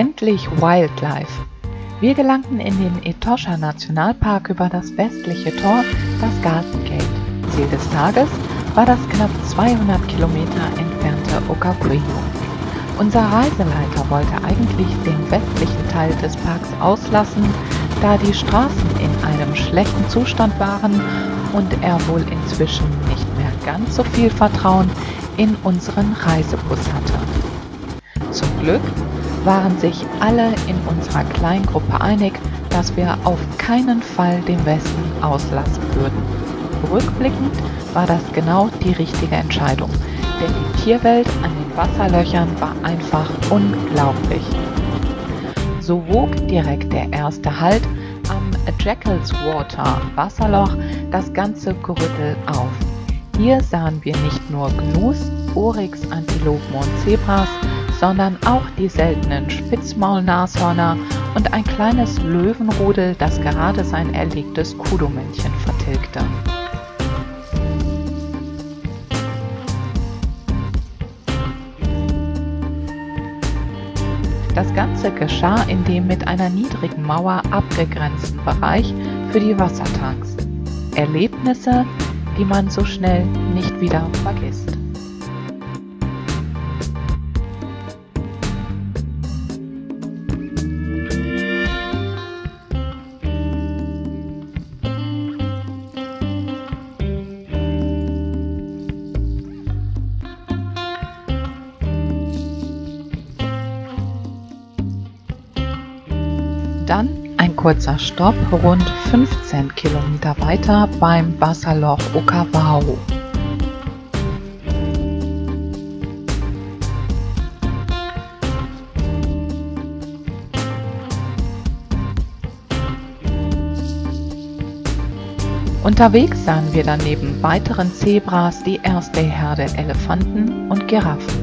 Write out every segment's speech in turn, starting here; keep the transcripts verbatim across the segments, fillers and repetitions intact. Endlich Wildlife! Wir gelangten in den Etosha National Park über das westliche Tor, das Garden Gate. Ziel des Tages war das knapp zweihundert Kilometer entfernte Okaukuejo. Unser Reiseleiter wollte eigentlich den westlichen Teil des Parks auslassen, da die Straßen in einem schlechten Zustand waren und er wohl inzwischen nicht mehr ganz so viel Vertrauen in unseren Reisebus hatte. Zum Glück waren sich alle in unserer Kleingruppe einig, dass wir auf keinen Fall den Westen auslassen würden. Rückblickend war das genau die richtige Entscheidung, denn die Tierwelt an den Wasserlöchern war einfach unglaublich. So wog direkt der erste Halt am Jackal's Water Wasserloch das ganze Gerüttel auf. Hier sahen wir nicht nur Gnus, Oryx, Antilopen und Zebras, sondern auch die seltenen Spitzmaulnashörner und ein kleines Löwenrudel, das gerade sein erlegtes Kudu-Männchen vertilgte. Das Ganze geschah in dem mit einer niedrigen Mauer abgegrenzten Bereich für die Wassertanks. Erlebnisse, die man so schnell nicht wieder vergisst. Dann ein kurzer Stopp rund fünfzehn Kilometer weiter beim Wasserloch Okavango. Unterwegs sahen wir dann neben weiteren Zebras die erste Herde Elefanten und Giraffen.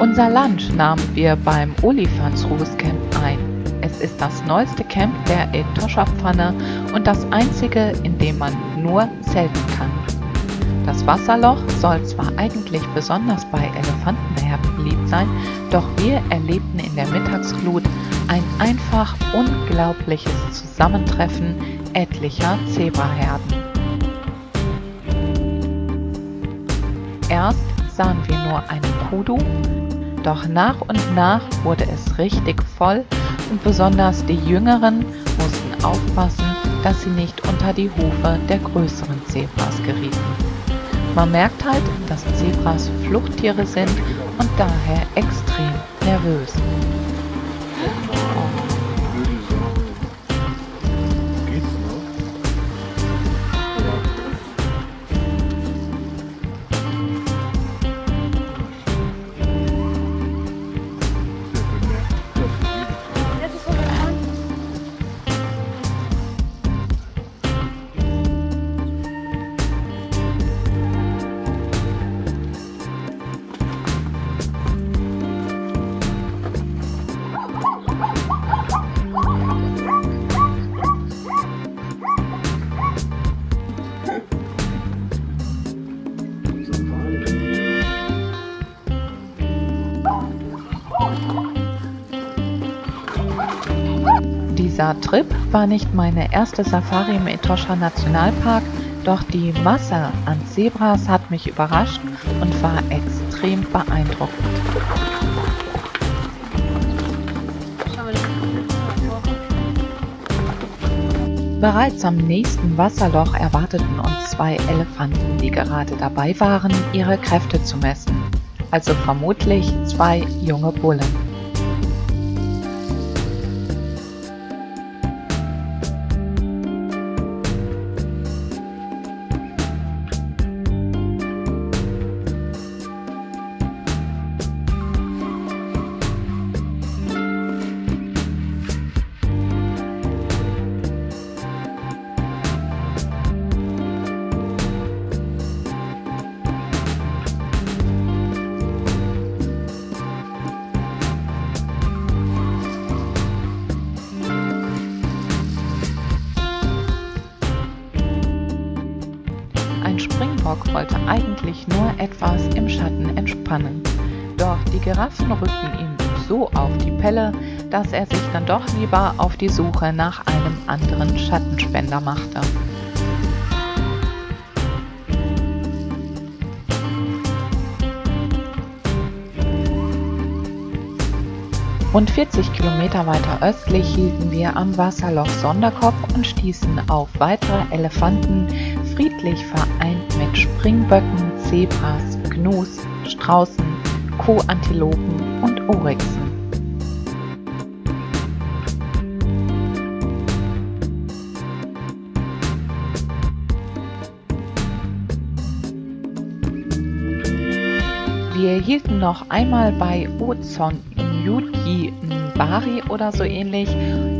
Unser Lunch nahmen wir beim Olifantsrus Camp ein. Es ist das neueste Camp der Etoscha Pfanne und das einzige, in dem man nur zelten kann. Das Wasserloch soll zwar eigentlich besonders bei Elefantenherden beliebt sein, doch wir erlebten in der Mittagsglut ein einfach unglaubliches Zusammentreffen etlicher Zebraherden. Erst sahen wir nur einen Kudu, doch nach und nach wurde es richtig voll und besonders die Jüngeren mussten aufpassen, dass sie nicht unter die Hufe der größeren Zebras gerieten. Man merkt halt, dass Zebras Fluchttiere sind und daher extrem nervös. Dieser Trip war nicht meine erste Safari im Etosha Nationalpark, doch die Masse an Zebras hat mich überrascht und war extrem beeindruckend. Bereits am nächsten Wasserloch erwarteten uns zwei Elefanten, die gerade dabei waren, ihre Kräfte zu messen, also vermutlich zwei junge Bullen. wollte eigentlich nur etwas im Schatten entspannen. Doch die Giraffen rückten ihm so auf die Pelle, dass er sich dann doch lieber auf die Suche nach einem anderen Schattenspender machte. Rund vierzig Kilometer weiter östlich hielten wir am Wasserloch Sonderkopf und stießen auf weitere Elefanten, friedlich vereint mit Springböcken, Zebras, Gnus, Straußen, Co-Antilopen und Oryxen. Wir hielten noch einmal bei Ozon Yuki Mbari oder so ähnlich.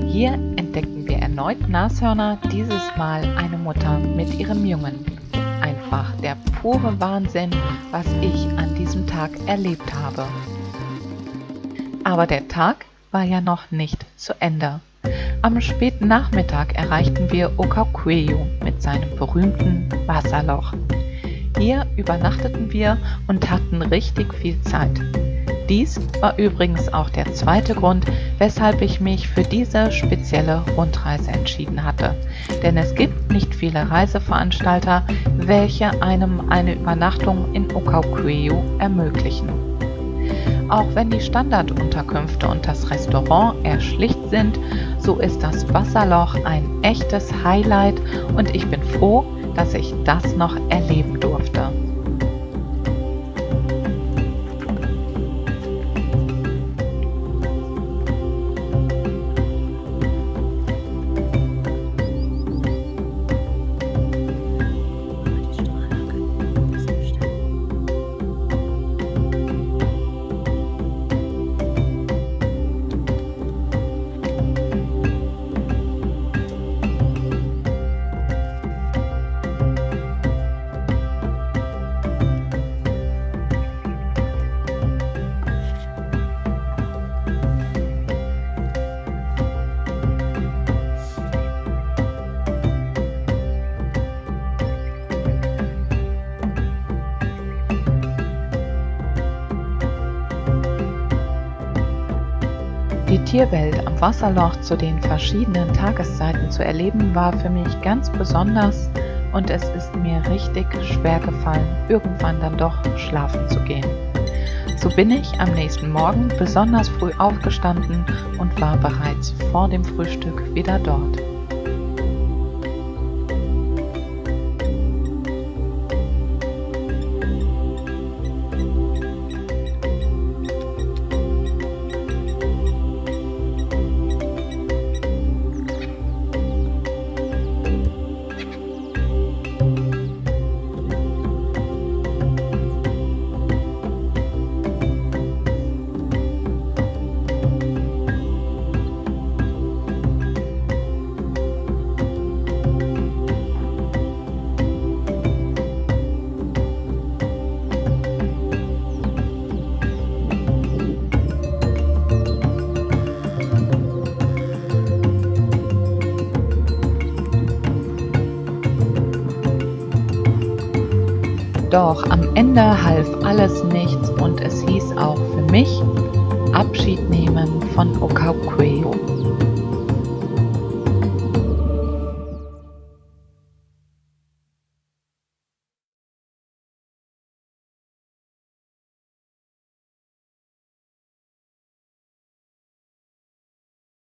Hier entdeckten wir erneut Nashörner, dieses Mal eine Mutter mit ihrem Jungen. Einfach der pure Wahnsinn, was ich an diesem Tag erlebt habe. Aber der Tag war ja noch nicht zu Ende. Am späten Nachmittag erreichten wir Okaukuejo mit seinem berühmten Wasserloch. Hier übernachteten wir und hatten richtig viel Zeit. Dies war übrigens auch der zweite Grund, weshalb ich mich für diese spezielle Rundreise entschieden hatte. Denn es gibt nicht viele Reiseveranstalter, welche einem eine Übernachtung in Okaukuejo ermöglichen. Auch wenn die Standardunterkünfte und das Restaurant eher schlicht sind, so ist das Wasserloch ein echtes Highlight und ich bin froh, dass ich das noch erleben durfte. Die Tierwelt am Wasserloch zu den verschiedenen Tageszeiten zu erleben, war für mich ganz besonders und es ist mir richtig schwer gefallen, irgendwann dann doch schlafen zu gehen. So bin ich am nächsten Morgen besonders früh aufgestanden und war bereits vor dem Frühstück wieder dort. Doch am Ende half alles nichts und es hieß auch für mich Abschied nehmen von Okaukuejo.